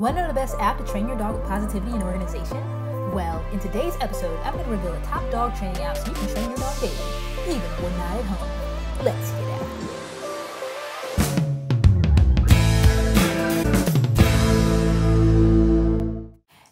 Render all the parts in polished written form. Want to know the best app to train your dog with positivity and organization? Well, in today's episode, I'm going to reveal the top dog training app so you can train your dog daily, even when not at home. Let's get after it.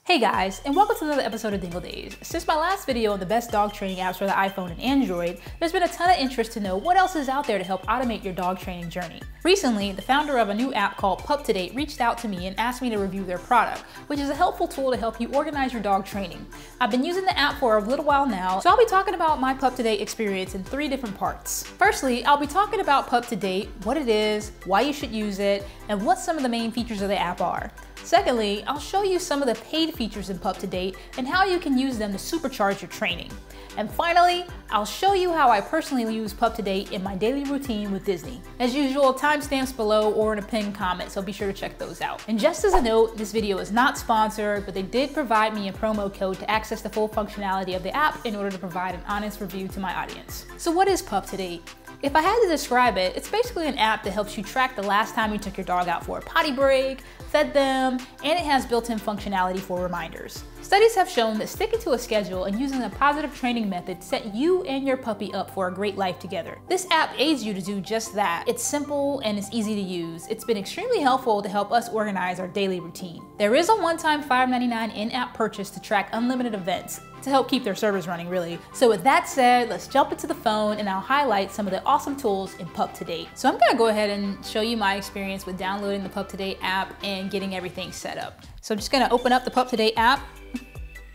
Hey guys, and welcome to another episode of Dingle Days. Since my last video on the best dog training apps for the iPhone and Android, there's been a ton of interest to know what else is out there to help automate your dog training journey. Recently, the founder of a new app called Pup to Date reached out to me and asked me to review their product, which is a helpful tool to help you organize your dog training. I've been using the app for a little while now, so I'll be talking about my Pup to Date experience in three different parts. Firstly, I'll be talking about Pup to Date, what it is, why you should use it, and what some of the main features of the app are. Secondly, I'll show you some of the paid features in Pup to Date and how you can use them to supercharge your training. And finally, I'll show you how I personally use Pup to Date in my daily routine with Disney. As usual, timestamps below or in a pinned comment, so be sure to check those out. And just as a note, this video is not sponsored, but they did provide me a promo code to access the full functionality of the app in order to provide an honest review to my audience. So what is Pup to Date? If I had to describe it, it's basically an app that helps you track the last time you took your dog out for a potty break, fed them, and it has built-in functionality for reminders. Studies have shown that sticking to a schedule and using a positive training method set you and your puppy up for a great life together. This app aids you to do just that. It's simple and it's easy to use. It's been extremely helpful to help us organize our daily routine. There is a one-time $5.99 in-app purchase to track unlimited events, to help keep their servers running really. So with that said, let's jump into the phone and I'll highlight some of the awesome tools in Pup to Date. So I'm gonna go ahead and show you my experience with downloading the Pup to Date app and getting everything set up. So I'm just gonna open up the Pup to Date app.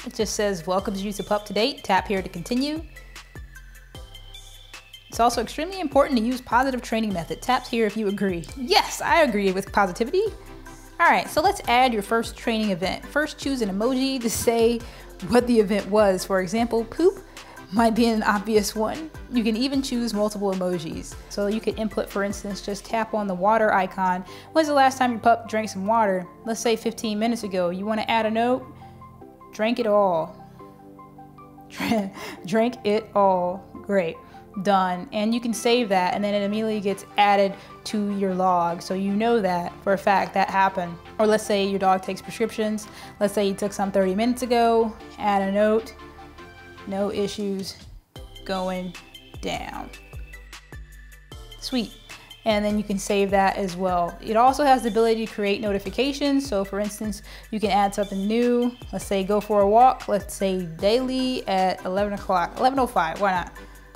It just says, welcomes you to Pup to Date, tap here to continue. It's also extremely important to use positive training method. Tap here if you agree. Yes, I agree with positivity. All right, so let's add your first training event. First, choose an emoji to say what the event was. For example, poop might be an obvious one. You can even choose multiple emojis. So you could input, for instance, just tap on the water icon. When's the last time your pup drank some water? Let's say 15 minutes ago. You wanna add a note? Drank it all. Drank it all. Great. Done. And you can save that and then it immediately gets added to your log, so you know that for a fact that happened. Or let's say your dog takes prescriptions. Let's say you took some 30 minutes ago. Add a note, no issues going down. Sweet. And then you can save that as well. It also has the ability to create notifications. So for instance, you can add something new. Let's say go for a walk. Let's say daily at 11 o'clock, 11:05, why not?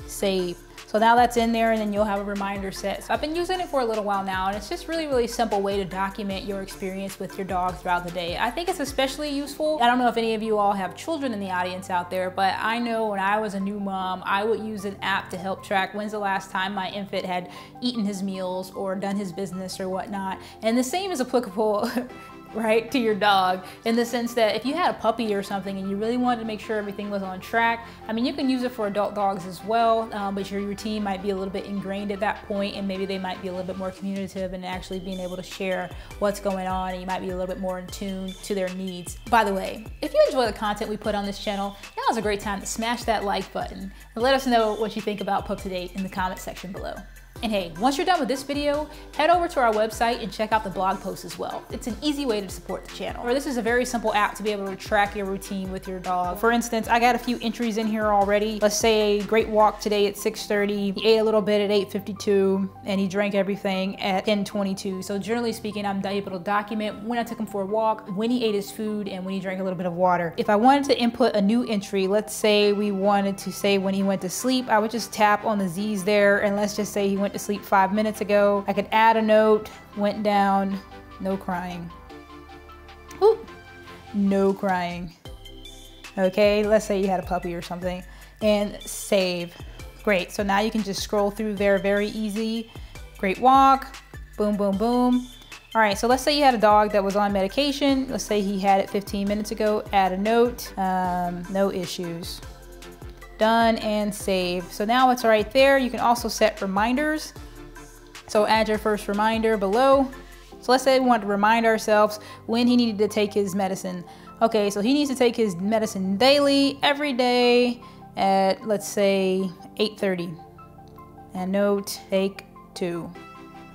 Save. So now that's in there and then you'll have a reminder set. So I've been using it for a little while now and it's just really, really simple way to document your experience with your dog throughout the day. I think it's especially useful. I don't know if any of you all have children in the audience out there, but I know when I was a new mom, I would use an app to help track when's the last time my infant had eaten his meals or done his business or whatnot. And the same is applicable right, to your dog, in the sense that if you had a puppy or something and you really wanted to make sure everything was on track, I mean, you can use it for adult dogs as well, but your routine might be a little bit ingrained at that point, and maybe they might be a little bit more communicative and actually being able to share what's going on, and you might be a little bit more in tune to their needs. By the way, if you enjoy the content we put on this channel, now's a great time to smash that like button and let us know what you think about Pup to Date in the comment section below. And hey, once you're done with this video, head over to our website and check out the blog post as well. It's an easy way to support the channel. Or this is a very simple app to be able to track your routine with your dog. For instance, I got a few entries in here already. Let's say a great walk today at 6:30. He ate a little bit at 8:52 and he drank everything at 10:22. So generally speaking, I'm able to document when I took him for a walk, when he ate his food, and when he drank a little bit of water. If I wanted to input a new entry, let's say we wanted to say when he went to sleep, I would just tap on the Z's there and let's just say he went to sleep 5 minutes ago. I could add a note, went down, no crying. Ooh, no crying. Okay, let's say you had a puppy or something, and save. Great, so now you can just scroll through there very easy. Great walk, boom, boom, boom. All right, so let's say you had a dog that was on medication. Let's say he had it 15 minutes ago, add a note, no issues. Done and save. So now it's right there. You can also set reminders. So add your first reminder below. So let's say we want to remind ourselves when he needed to take his medicine. Okay, so he needs to take his medicine daily, every day at, let's say, 8:30. And note, take two,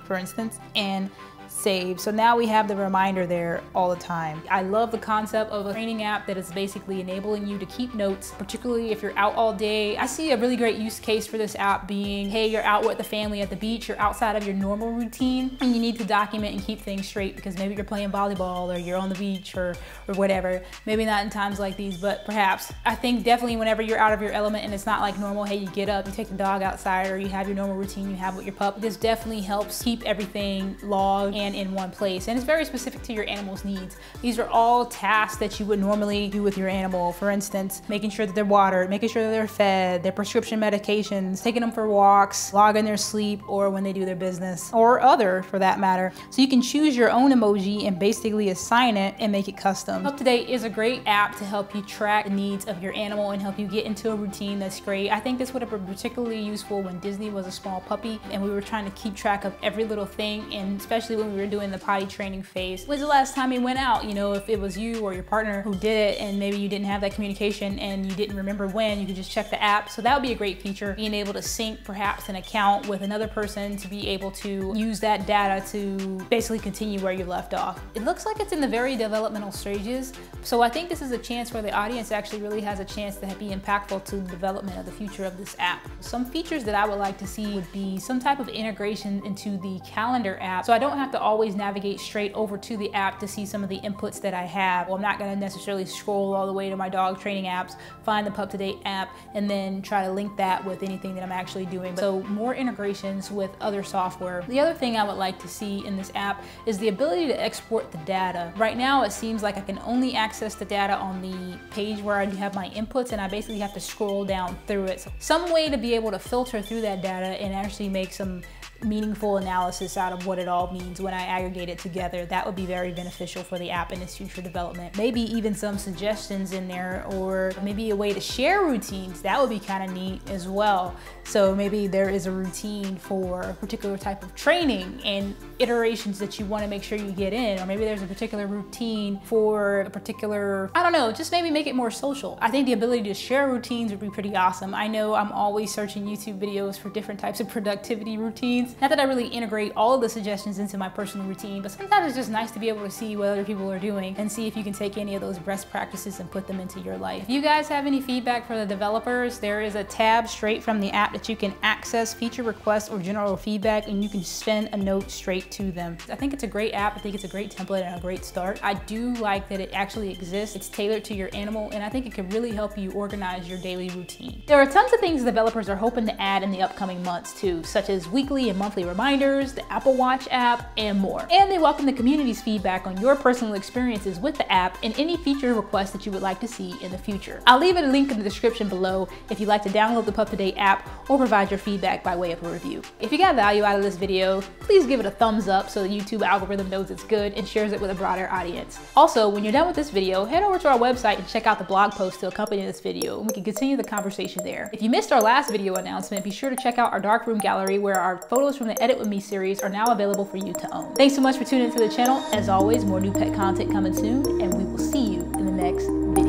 for instance, and saved. So now we have the reminder there all the time. I love the concept of a training app that is basically enabling you to keep notes, particularly if you're out all day. I see a really great use case for this app being, hey, you're out with the family at the beach, you're outside of your normal routine, and you need to document and keep things straight because maybe you're playing volleyball or you're on the beach or whatever. Maybe not in times like these, but perhaps. I think definitely whenever you're out of your element and it's not like normal, hey, you get up, you take the dog outside, or you have your normal routine you have with your pup, this definitely helps keep everything logged and in one place. And it's very specific to your animal's needs. These are all tasks that you would normally do with your animal. For instance, making sure that they're watered, making sure that they're fed, their prescription medications, taking them for walks, logging their sleep or when they do their business, or other for that matter. So you can choose your own emoji and basically assign it and make it custom. Pup to Date is a great app to help you track the needs of your animal and help you get into a routine that's great. I think this would have been particularly useful when Disney was a small puppy and we were trying to keep track of every little thing, and especially when we were doing the potty training phase. Was the last time he went out? You know, if it was you or your partner who did it and maybe you didn't have that communication and you didn't remember when, you could just check the app. So that would be a great feature, being able to sync perhaps an account with another person to be able to use that data to basically continue where you left off. It looks like it's in the very developmental stages, so I think this is a chance where the audience actually really has a chance to be impactful to the development of the future of this app. Some features that I would like to see would be some type of integration into the calendar app, so I don't have to always navigate straight over to the app to see some of the inputs that I have. Well, I'm not going to necessarily scroll all the way to my dog training apps, find the Pup to Date app, and then try to link that with anything that I'm actually doing. So more integrations with other software. The other thing I would like to see in this app is the ability to export the data. Right now it seems like I can only access the data on the page where I have my inputs, and I basically have to scroll down through it. So some way to be able to filter through that data and actually make some meaningful analysis out of what it all means when I aggregate it together. That would be very beneficial for the app in its future development. Maybe even some suggestions in there, or maybe a way to share routines. That would be kind of neat as well. So maybe there is a routine for a particular type of training and iterations that you want to make sure you get in, or maybe there's a particular routine for a particular, I don't know, just maybe make it more social. I think the ability to share routines would be pretty awesome. I know I'm always searching YouTube videos for different types of productivity routines. Not that I really integrate all of the suggestions into my personal routine, but sometimes it's just nice to be able to see what other people are doing and see if you can take any of those best practices and put them into your life. If you guys have any feedback for the developers, there is a tab straight from the app that you can access feature requests or general feedback, and you can send a note straight to them. I think it's a great app. I think it's a great template and a great start. I do like that it actually exists. It's tailored to your animal, and I think it could really help you organize your daily routine. There are tons of things developers are hoping to add in the upcoming months too, such as weekly and monthly reminders, the Apple Watch app, and more. And they welcome the community's feedback on your personal experiences with the app and any feature requests that you would like to see in the future. I'll leave a link in the description below if you'd like to download the Pup to Date app or provide your feedback by way of a review. If you got value out of this video, please give it a thumbs up so the YouTube algorithm knows it's good and shares it with a broader audience. Also, when you're done with this video, head over to our website and check out the blog post to accompany this video, and we can continue the conversation there. If you missed our last video announcement, be sure to check out our darkroom gallery where our photos from the Edit With Me series are now available for you to own. Thanks so much for tuning into the channel. As always, more new pet content coming soon, and we will see you in the next video.